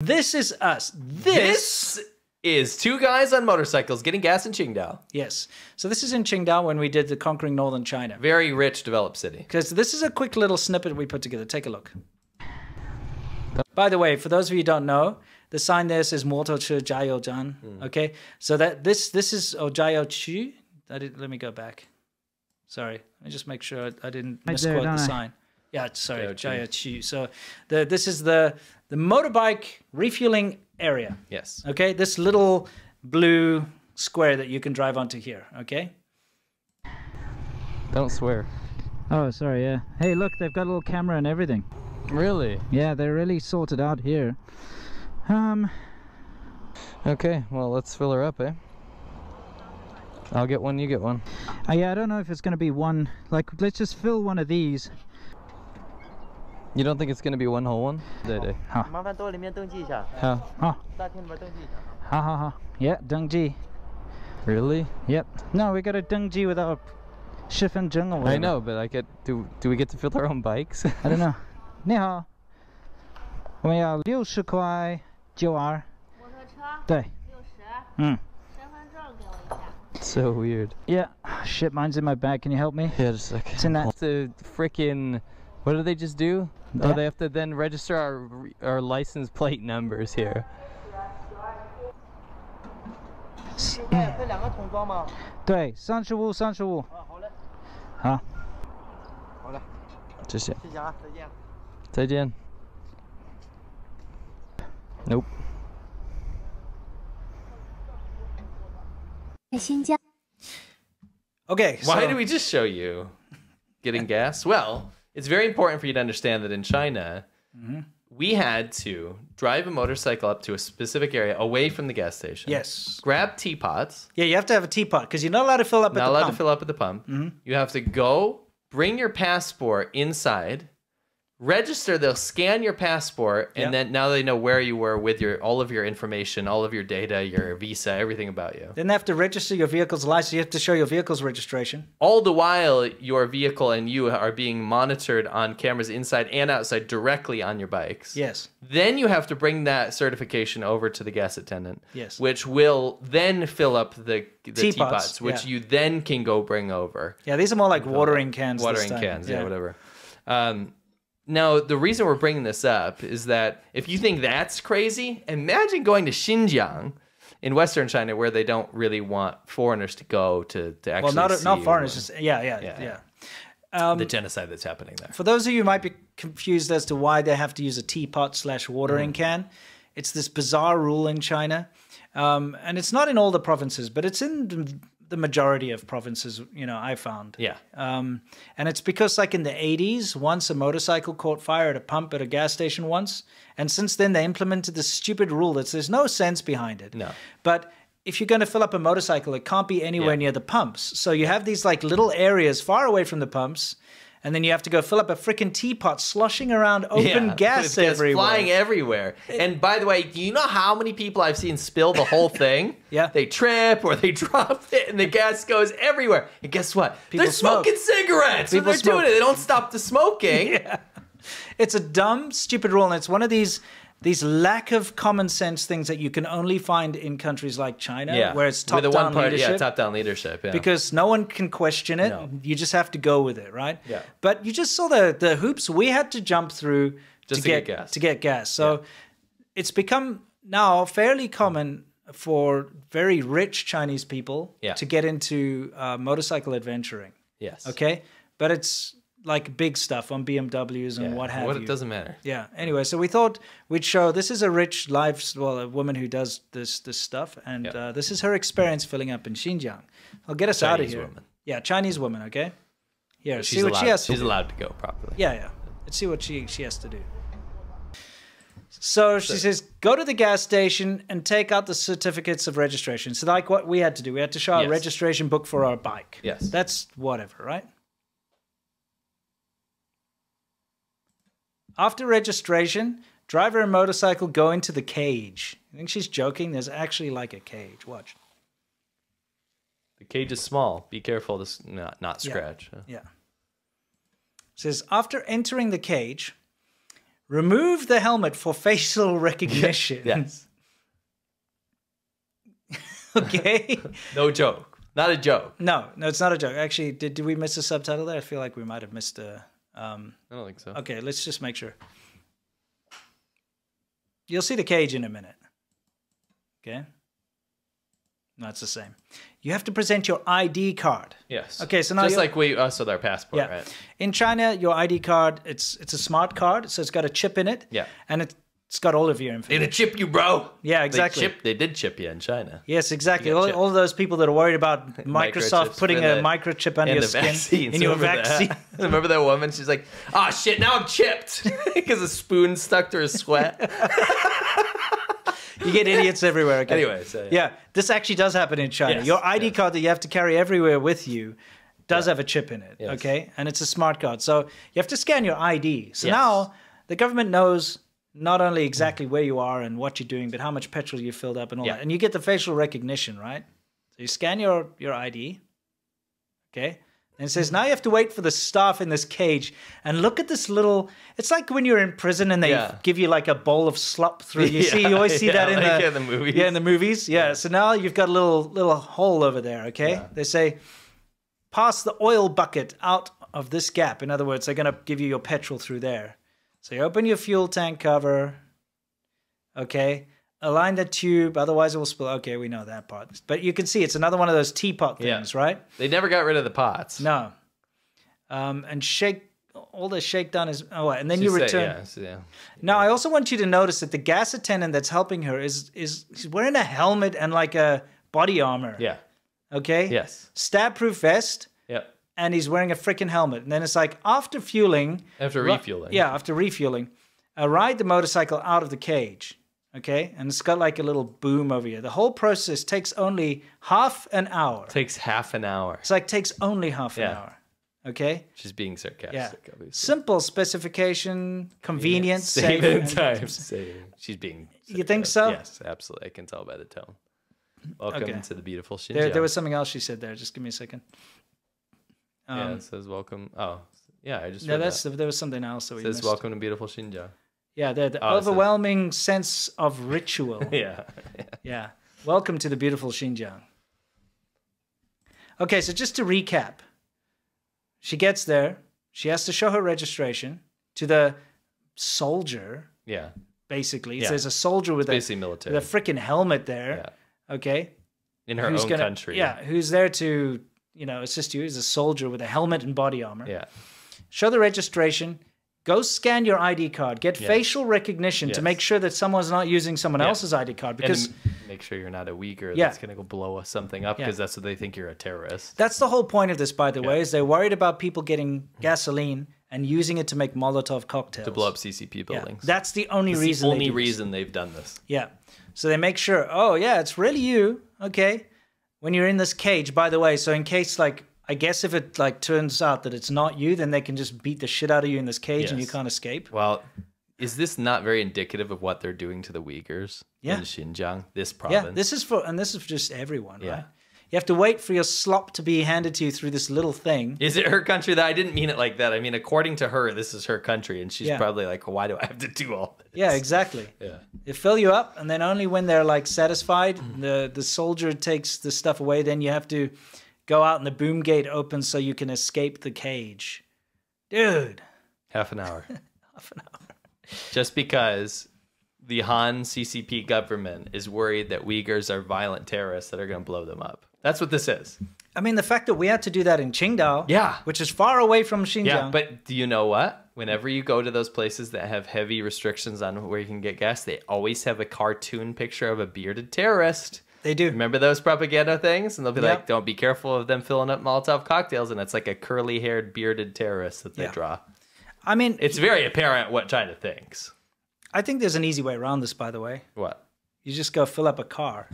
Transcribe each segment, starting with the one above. This is us. This is two guys on motorcycles getting gas in Qingdao. Yes. So this is in Qingdao when we did the Conquering Northern China. Very rich, developed city. Because this is a quick little snippet we put together. Take a look. By the way, for those of you who don't know, the sign there says Moto Chu Jiao Zhan. Okay? So that this is Jiao Chu. Let me go back. Sorry. Let me just make sure I didn't misquote the sign. Yeah, sorry, Jiao Chu. So this is the motorbike refueling area. Yes. Okay, this little blue square that you can drive onto here, okay? Don't swear. Oh, sorry, yeah. Hey, look, they've got a little camera and everything. Really? Yeah, they're really sorted out here. Okay, well, let's fill her up, eh? I'll get one, you get one. Yeah, I don't know if it's going to be one. Like, let's just fill one of these. You don't think it's going to be one whole one? Yeah, Dengji. Really? Yep. No, we got a Dengji without Shifen Jungle. I know, but I get do we get to fill our own bikes? I don't know. Ni hao. We are 60 块 9R. So weird. Yeah. Shit, mine's in my bag. Can you help me? Yeah, just a second. It's in that. The frickin'... What do they just do? Oh, they have to then register our license plate numbers here. Nope. Okay, so why did we just show you getting gas? Well, it's very important for you to understand that in China, we had to drive a motorcycle up to a specific area away from the gas station. Yes. Grab teapots. Yeah, you have to have a teapot because you're not allowed to fill up at the pump. Not allowed to fill up at the pump. You have to go, bring your passport inside, register, they'll scan your passport, and then now they know where you were with your all of your information, all of your data, your visa, everything about you. Then they have to register your vehicle's license. You have to show your vehicle's registration. All the while, your vehicle and you are being monitored on cameras inside and outside directly on your bikes. Yes. Then you have to bring that certification over to the gas attendant. Yes. Which will then fill up the teapots, which you then can go bring over. Yeah, these are more like watering cans. Watering cans, yeah, whatever. Now, the reason we're bringing this up is that if you think that's crazy, imagine going to Xinjiang in Western China where they don't really want foreigners to go to actually see. Well, not foreigners. Just, the genocide that's happening there. For those of you who might be confused as to why they have to use a teapot/watering can, it's this bizarre rule in China. And it's not in all the provinces, but it's in the majority of provinces, you know, I found. Yeah. And it's because, like, in the 80s, once a motorcycle caught fire at a pump at a gas station once, and since then they implemented this stupid rule that there's no sense behind it. No. But if you're going to fill up a motorcycle, it can't be anywhere near the pumps. So you have these, like, little areas far away from the pumps, and then you have to go fill up a freaking teapot sloshing around open gas everywhere. Flying everywhere. And by the way, do you know how many people I've seen spill the whole thing? They trip or they drop it and the gas goes everywhere. And guess what? People smoking cigarettes. People doing it. They don't stop the smoking. It's a dumb, stupid rule. And it's one of these lack of common sense things that you can only find in countries like China, where it's top-down leadership. Yeah, top-down leadership. Yeah. Because no one can question it. No. You just have to go with it, right? Yeah. But you just saw the hoops we had to jump through just to get gas. So it's become now fairly common for very rich Chinese people to get into motorcycle adventuring. Yes. Okay? But it's... like big stuff on BMWs and what have you. It doesn't matter. Yeah. Anyway, so we thought we'd show this is a rich life, well, a woman who does this stuff, and this is her experience filling up in Xinjiang. I'll get us out of here. Woman. Yeah, Chinese woman. Okay. Yeah. She's allowed, she's allowed to go properly. Yeah, yeah. Let's see what she has to do. So she says, go to the gas station and take out the certificates of registration. So like what we had to do, we had to show our registration book for our bike. Yes. That's whatever, right? After registration, driver and motorcycle go into the cage. I think she's joking. There's actually like a cage. Watch. The cage is small. Be careful to not scratch. It says, after entering the cage, Remove the helmet for facial recognition. Yes. Okay. No joke. Not a joke. No, it's not a joke. Actually, did we miss a subtitle there? I feel like we might have missed a... I don't think so. Okay, let's just make sure. You'll see the cage in a minute. Okay. No, it's the same. You have to present your ID card. Yes. Okay, so now just like us with our passport, yeah. Right? In China, your ID card, it's a smart card, so it's got a chip in it. Yeah. And it's got all of your information. They'd chip you, bro. Yeah, exactly. They did chip you in China. Yes, exactly. All those people that are worried about Microsoft putting a microchip under your skin, in your vaccine. Remember that woman? She's like, oh, shit, now I'm chipped. Because a spoon stuck to her sweat. You get idiots everywhere. Okay? Anyway, so yeah, this actually does happen in China. Yes, your ID card that you have to carry everywhere with you does have a chip in it, okay? And it's a smart card. So you have to scan your ID. So now the government knows... not only exactly where you are and what you're doing, but how much petrol you filled up and all that. And you get the facial recognition, right? So you scan your ID, okay? And it says, now you have to wait for the staff in this cage and look at this little... It's like when you're in prison and they give you like a bowl of slop through. You always see that in like the movies. Yeah, in the movies. Yeah, so now you've got a little hole over there, okay? Yeah. They say, pass the oil bucket out of this gap. In other words, they're going to give you your petrol through there. So you open your fuel tank cover, okay, align the tube, otherwise it will spill. Okay, we know that part. But you can see it's another one of those teapot things, right? They never got rid of the pots. No. And shake, all the shakedown is, oh, and then you return. Now, I also want you to notice that the gas attendant that's helping her is wearing a helmet and like a body armor. Yeah. Okay? Yes. Stab-proof vest. Yep. And he's wearing a freaking helmet. And then it's like, after fueling... After refueling. Yeah, after refueling. Ride the motorcycle out of the cage. Okay? And it's got like a little boom over here. The whole process takes only half an hour. Takes half an hour. It's like takes only half an hour. Okay? She's being sarcastic, obviously. Simple specification, convenience, saving time. Saving. She's being sarcastic. You think so? Yes, absolutely. I can tell by the tone. Welcome to the beautiful Xinjiang. There was something else she said there. Just give me a second. Yeah, it says welcome. Oh, yeah, I just read that. There was something else that we missed. It says welcome to beautiful Xinjiang. Yeah, the overwhelming sense of ritual. Yeah. Welcome to the beautiful Xinjiang. Okay, so just to recap. She gets there. She has to show her registration to the soldier. Yeah. Basically. There's a soldier with a freaking helmet there. Yeah. Okay. In her own country. Yeah, who's there to... assist you as a soldier with a helmet and body armor. Yeah. Show the registration. Go scan your ID card. Get facial recognition to make sure that someone's not using someone else's ID card. Because make sure you're not a Uyghur that's going to go blow something up because that's what they think you're a terrorist. That's the whole point of this, by the way, is they're worried about people getting gasoline and using it to make Molotov cocktails. To blow up CCP buildings. That's the only reason. The only reason they've done this. Yeah. So they make sure, oh, yeah, it's really you. Okay. When you're in this cage, by the way, so in case, like, I guess if it, like, turns out that it's not you, then they can just beat the shit out of you in this cage and you can't escape. Well, is this not very indicative of what they're doing to the Uyghurs in Xinjiang, this province? Yeah, this is just everyone, right? You have to wait for your slop to be handed to you through this little thing. Is it her country? I didn't mean it like that. I mean, according to her, this is her country, and she's probably like, well, why do I have to do all this? Yeah, exactly. Yeah. They fill you up, and then only when they're, like, satisfied, the soldier takes the stuff away. Then you have to go out, and the boom gate opens so you can escape the cage. Dude. Half an hour. Half an hour. Just because... the Han CCP government is worried that Uyghurs are violent terrorists that are going to blow them up. That's what this is. I mean, the fact that we had to do that in Qingdao, which is far away from Xinjiang. Yeah, but do you know what? Whenever you go to those places that have heavy restrictions on where you can get gas, they always have a cartoon picture of a bearded terrorist. They do. Remember those propaganda things? And they'll be like, don't be careful of them filling up Molotov cocktails. And it's like a curly-haired bearded terrorist that they draw. I mean... it's very apparent what China thinks. I think there's an easy way around this, by the way. What? You just go fill up a car.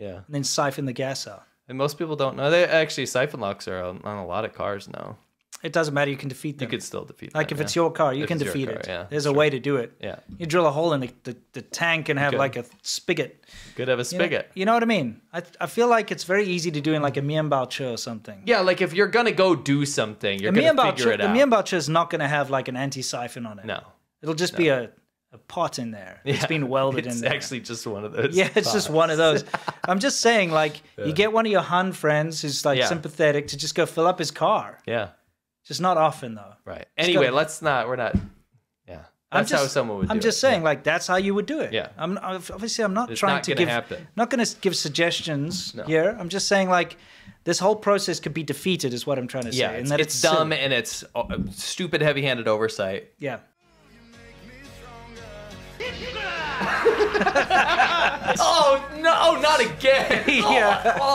Yeah. And then siphon the gas out. And most people don't know. They actually, siphon locks are on a lot of cars now. It doesn't matter. You can defeat them. You could still defeat them. Like if it's your car, you can defeat it. Yeah, there's a way to do it. Yeah. You drill a hole in the tank and have like a spigot. Could have a spigot. You know what I mean? I feel like it's very easy to do in like a Mianbao Chu or something. Yeah, like if you're going to go do something, you're going to figure it out. The Mianbao Chu is not going to have like an anti-siphon on it. No. It'll just be a... a pot in there. Yeah, it's been welded in there. It's actually just one of those. Yeah, it's pots. Just one of those. I'm just saying, like, you get one of your Han friends who's, like, sympathetic to just go fill up his car. Yeah. Just not often, though. Right. Just anyway, let's not, we're not, yeah. That's how someone would do it. I'm just saying, like, that's how you would do it. Yeah. I'm, obviously, I'm not trying to give, not going to give suggestions here. I'm just saying, like, this whole process could be defeated is what I'm trying to say. Yeah, and that it's dumb and it's stupid, heavy-handed oversight. Yeah. Oh, no, not again. Yeah.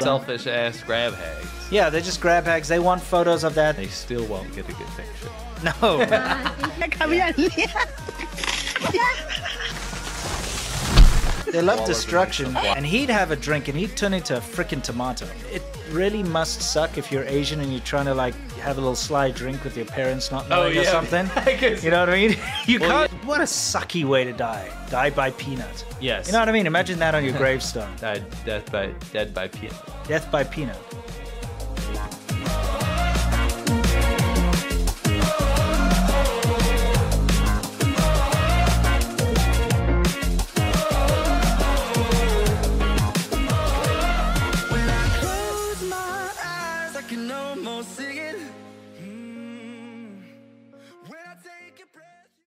Selfish ass grab hags. Yeah, they're just grab hags. They want photos of that. They still won't get a good picture. No. They love destruction. And he'd have a drink and he'd turn into a freaking tomato. It really must suck if you're Asian and you're trying to, like, have a little sly drink with your parents not knowing or something. You know what I mean? You can't. Yeah. What a sucky way to die. Die by peanut. Yes. You know what I mean? Imagine that on your gravestone. Dead by peanut. Death by peanut.